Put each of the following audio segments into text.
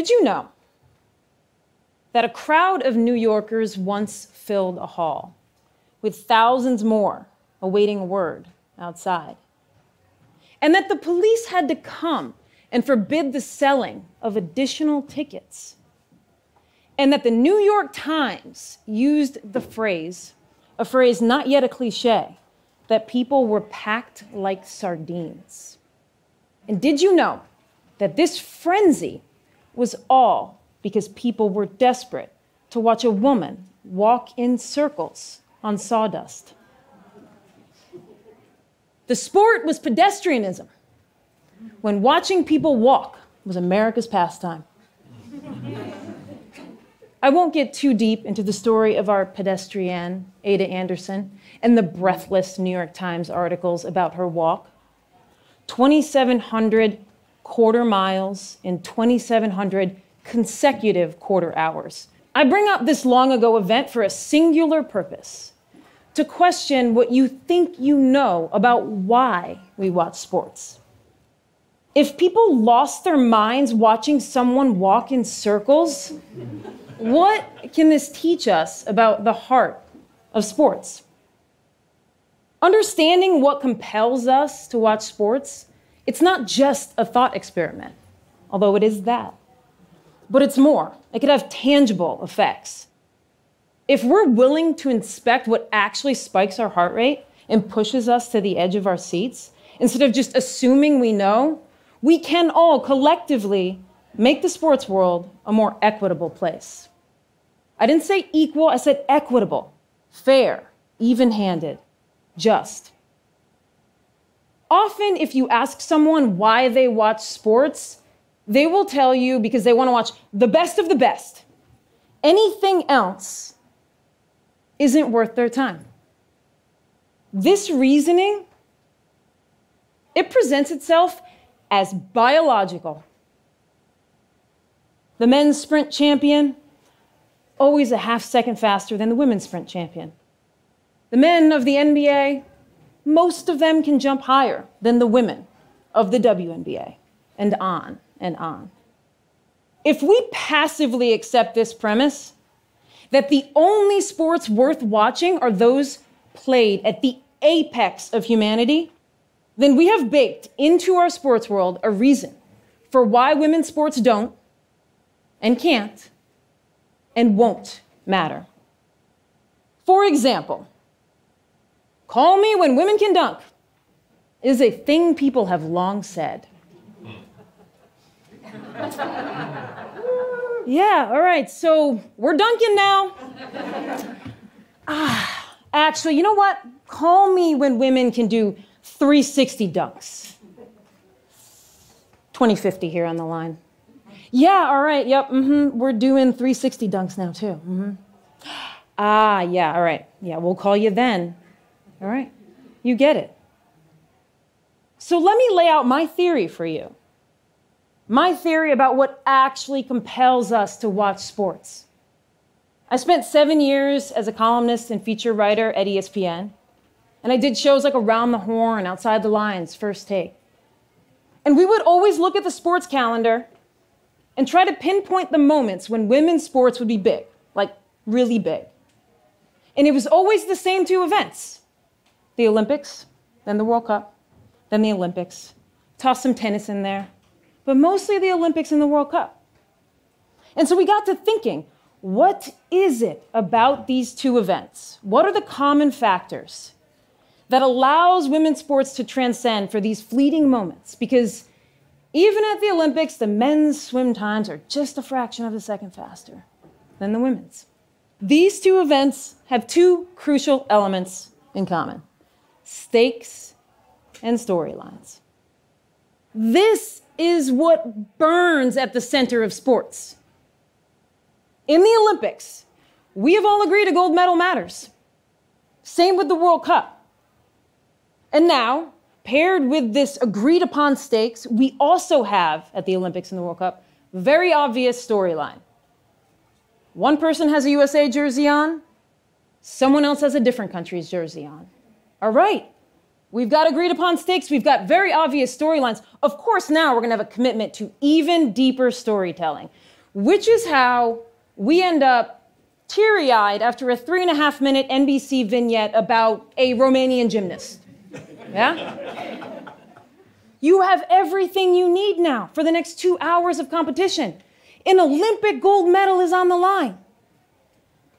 Did you know that a crowd of New Yorkers once filled a hall, with thousands more awaiting a word outside? And that the police had to come and forbid the selling of additional tickets? And that the New York Times used the phrase, a phrase not yet a cliche, that people were packed like sardines? And did you know that this frenzy was all because people were desperate to watch a woman walk in circles on sawdust? The sport was pedestrianism, when watching people walk was America's pastime. I won't get too deep into the story of our pedestrian, Ada Anderson, and the breathless New York Times articles about her walk. 2,700 quarter miles in 2,700 consecutive quarter hours. I bring up this long ago event for a singular purpose: to question what you think you know about why we watch sports. If people lost their minds watching someone walk in circles, what can this teach us about the heart of sports? Understanding what compels us to watch sports, it's not just a thought experiment, although it is that. But it's more. It could have tangible effects. If we're willing to inspect what actually spikes our heart rate and pushes us to the edge of our seats, instead of just assuming we know, we can all collectively make the sports world a more equitable place. I didn't say equal, I said equitable, fair, even-handed, just. Often, if you ask someone why they watch sports, they will tell you because they want to watch the best of the best. Anything else isn't worth their time. This reasoning, it presents itself as biological. The men's sprint champion, always a half-second faster than the women's sprint champion. The men of the NBA, most of them can jump higher than the women of the WNBA, and on and on. If we passively accept this premise, that the only sports worth watching are those played at the apex of humanity, then we have baked into our sports world a reason for why women's sports don't, and can't, and won't matter. For example, call me when women can dunk is a thing people have long said. Yeah, all right, so we're dunking now. Actually, you know what? Call me when women can do 360 dunks. 2050 here on the line. Yeah, all right, yep, we're doing 360 dunks now too, yeah, all right, yeah, we'll call you then. All right, you get it. So let me lay out my theory for you. My theory about what actually compels us to watch sports. I spent 7 years as a columnist and feature writer at ESPN, and I did shows like Around the Horn, Outside the Lines, First Take. And we would always look at the sports calendar and try to pinpoint the moments when women's sports would be big, like really big. And it was always the same two events: the Olympics, then the World Cup, then the Olympics. Toss some tennis in there, but mostly the Olympics and the World Cup. And so we got to thinking, what is it about these two events? What are the common factors that allows women's sports to transcend for these fleeting moments? Because even at the Olympics, the men's swim times are just a fraction of a second faster than the women's. These two events have two crucial elements in common: stakes and storylines. This is what burns at the center of sports. In the Olympics, we have all agreed a gold medal matters. Same with the World Cup. And now, paired with this agreed-upon stakes, we also have, at the Olympics and the World Cup, very obvious storyline. One person has a USA jersey on, someone else has a different country's jersey on. All right, we've got agreed-upon stakes, we've got very obvious storylines. Of course, now we're going to have a commitment to even deeper storytelling. which is how we end up teary-eyed after a 3.5-minute NBC vignette about a Romanian gymnast. Yeah? You have everything you need now for the next 2 hours of competition. An Olympic gold medal is on the line.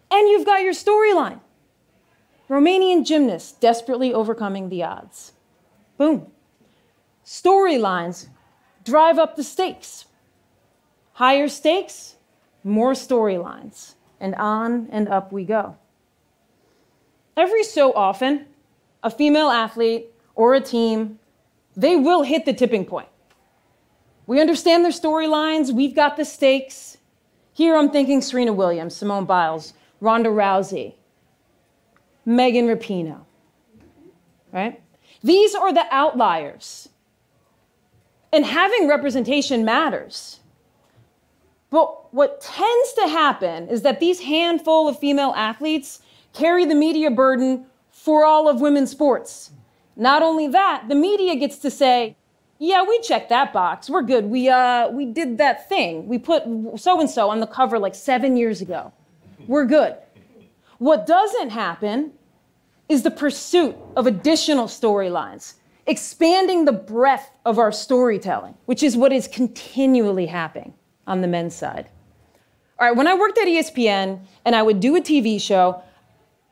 And you've got your storyline. Romanian gymnast desperately overcoming the odds. Boom. Storylines drive up the stakes. Higher stakes, more storylines. And on and up we go. Every so often, a female athlete or a team, they will hit the tipping point. We understand their storylines. We've got the stakes. Here I'm thinking Serena Williams, Simone Biles, Rhonda Rousey, Megan Rapinoe, right? These are the outliers. And having representation matters. But what tends to happen is that these handful of female athletes carry the media burden for all of women's sports. Not only that, the media gets to say, yeah, we checked that box. We're good. We did that thing. We put so-and-so on the cover like 7 years ago. We're good. What doesn't happen is the pursuit of additional storylines, expanding the breadth of our storytelling, which is what is continually happening on the men's side. All right, when I worked at ESPN and I would do a TV show,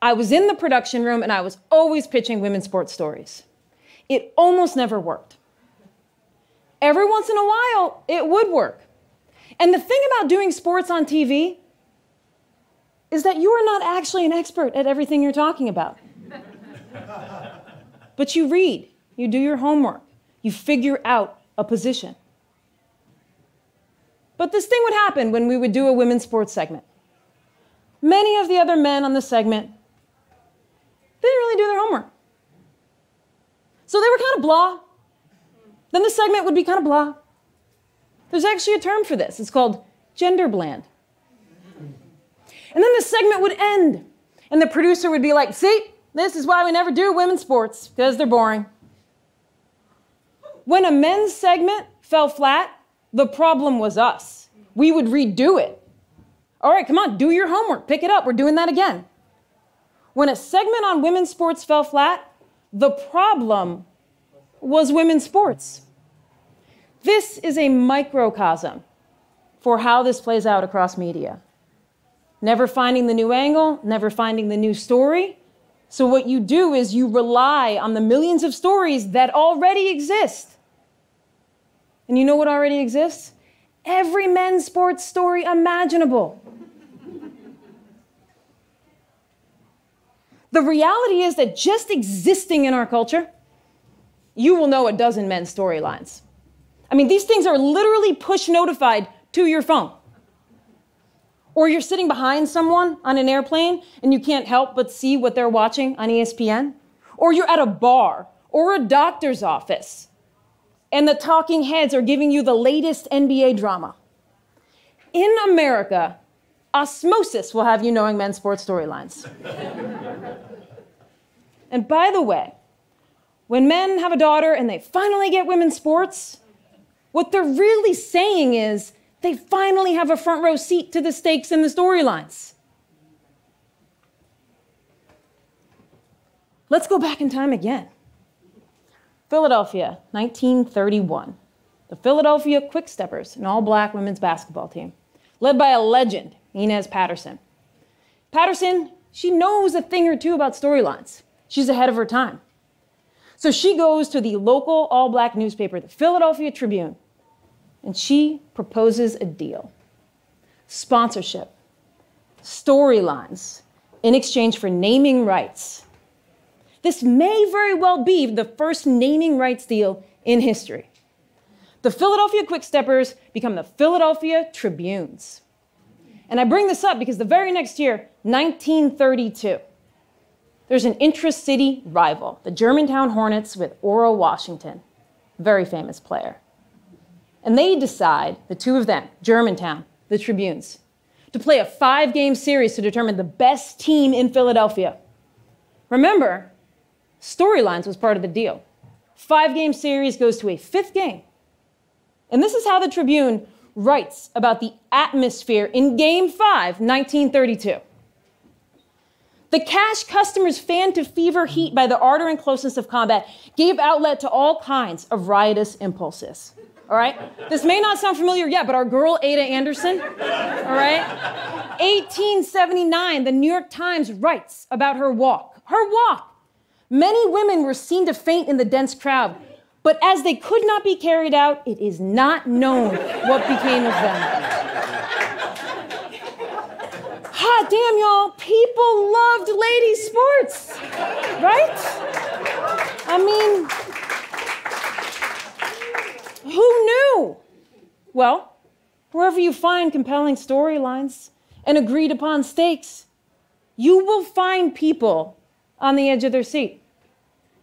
I was in the production room and I was always pitching women's sports stories. It almost never worked. Every once in a while, it would work. And the thing about doing sports on TV is that you are not actually an expert at everything you're talking about. But you read, you do your homework, you figure out a position. But this thing would happen when we would do a women's sports segment. Many of the other men on the segment, they didn't really do their homework. So they were kind of blah. Then the segment would be kind of blah. There's actually a term for this. It's called gender bland. And then the segment would end. And the producer would be like, see, this is why we never do women's sports, because they're boring. When a men's segment fell flat, the problem was us. We would redo it. All right, come on, do your homework, pick it up, we're doing that again. When a segment on women's sports fell flat, the problem was women's sports. This is a microcosm for how this plays out across media. Never finding the new angle, never finding the new story. So what you do is you rely on the millions of stories that already exist. And you know what already exists? Every men's sports story imaginable. The reality is that just existing in our culture, you will know a dozen men's storylines. I mean, these things are literally push notified to your phone. Or you're sitting behind someone on an airplane and you can't help but see what they're watching on ESPN. Or you're at a bar or a doctor's office, and the talking heads are giving you the latest NBA drama. In America, osmosis will have you knowing men's sports storylines. And by the way, when men have a daughter and they finally get women's sports, what they're really saying is they finally have a front row seat to the stakes and the storylines. Let's go back in time again. Philadelphia, 1931. The Philadelphia Quicksteppers, an all-black women's basketball team, led by a legend, Inez Patterson. Patterson, she knows a thing or two about storylines. She's ahead of her time. So she goes to the local all-black newspaper, the Philadelphia Tribune, and she proposes a deal. Sponsorship, storylines, in exchange for naming rights. This may very well be the first naming rights deal in history. The Philadelphia Quicksteppers become the Philadelphia Tribunes. And I bring this up because the very next year, 1932, there's an intra-city rival, the Germantown Hornets with Ora Washington, very famous player. And they decide, the two of them, Germantown, the Tribunes, to play a 5-game series to determine the best team in Philadelphia. Remember, storylines was part of the deal. 5-game series goes to a 5th game. And this is how the Tribune writes about the atmosphere in Game 5, 1932. The cash customers fanned to fever heat by the ardor and closeness of combat gave outlet to all kinds of riotous impulses. All right? This may not sound familiar yet, but our girl Ada Anderson, all right? 1879, the New York Times writes about her walk. Her walk. Many women were seen to faint in the dense crowd, but as they could not be carried out, it is not known what became of them. God damn, y'all, people loved lady sports, right? I mean, who knew? Well, wherever you find compelling storylines and agreed upon stakes, you will find people on the edge of their seat,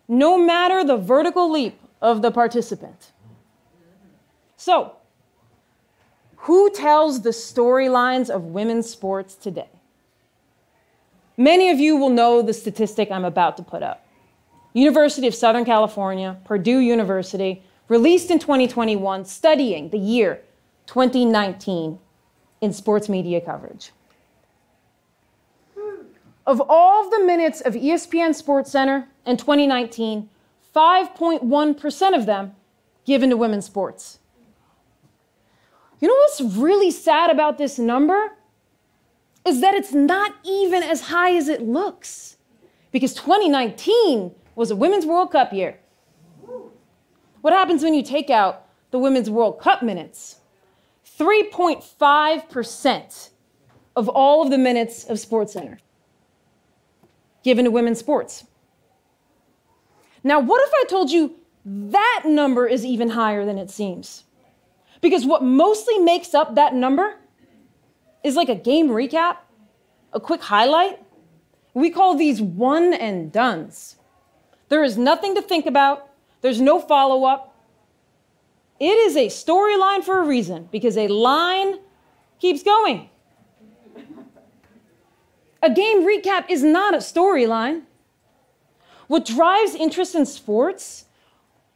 no matter the vertical leap of the participant. So, who tells the storylines of women's sports today? Many of you will know the statistic I'm about to put up. University of Southern California, Purdue University, released in 2021, studying the year 2019 in sports media coverage. Of all the minutes of ESPN SportsCenter in 2019, 5.1% of them given to women's sports. You know what's really sad about this number? Is that it's not even as high as it looks. Because 2019 was a Women's World Cup year. What happens when you take out the Women's World Cup minutes? 3.5% of all of the minutes of SportsCenter given to women's sports. Now, what if I told you that number is even higher than it seems? Because what mostly makes up that number is like a game recap, a quick highlight. We call these one and dones. There is nothing to think about. There's no follow-up. It is a storyline for a reason, because a line keeps going. A game recap is not a storyline. What drives interest in sports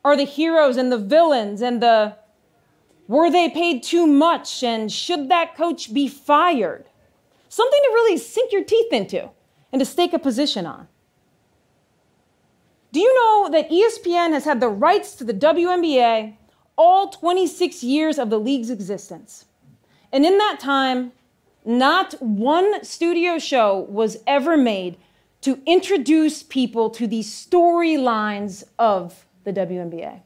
are the heroes and the villains and the were they paid too much, and should that coach be fired? Something to really sink your teeth into and to stake a position on. Do you know that ESPN has had the rights to the WNBA all 26 years of the league's existence? And in that time, not one studio show was ever made to introduce people to the storylines of the WNBA.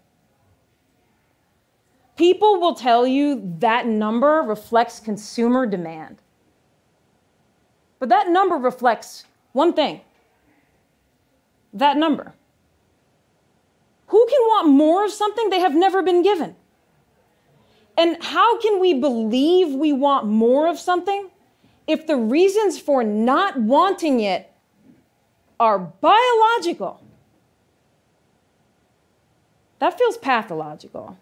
People will tell you that number reflects consumer demand. But that number reflects one thing. That number. Who can want more of something they have never been given? And how can we believe we want more of something if the reasons for not wanting it are biological? That feels pathological.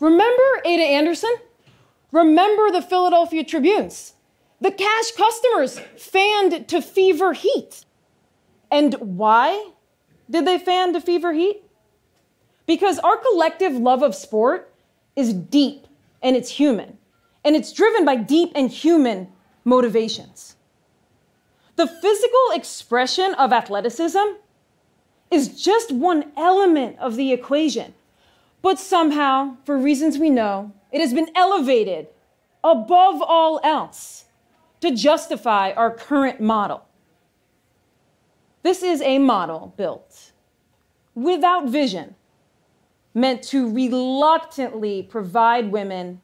Remember Ada Anderson? Remember the Philadelphia Tribunes? The cash customers fanned to fever heat. And why did they fan to fever heat? Because our collective love of sport is deep and it's human. And it's driven by deep and human motivations. The physical expression of athleticism is just one element of the equation. But somehow, for reasons we know, it has been elevated above all else to justify our current model. This is a model built without vision, meant to reluctantly provide women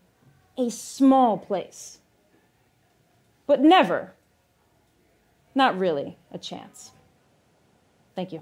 a small place, but never, not really, a chance. Thank you.